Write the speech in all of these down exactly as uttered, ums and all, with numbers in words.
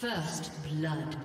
First blood.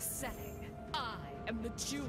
the setting. I am the jewel.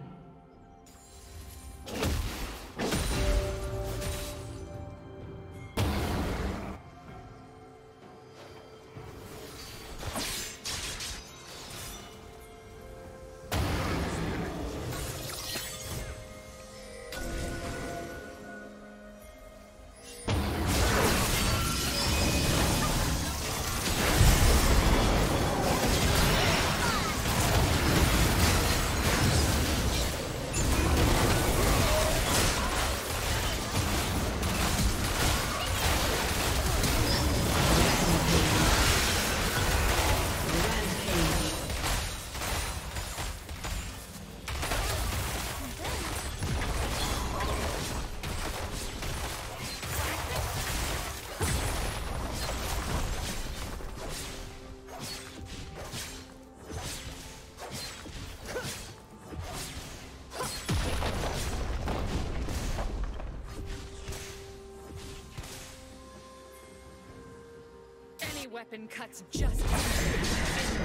Weapon cuts just and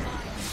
miles.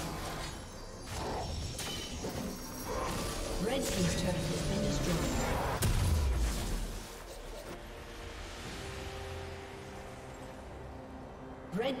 Team's turret has been destroyed. Red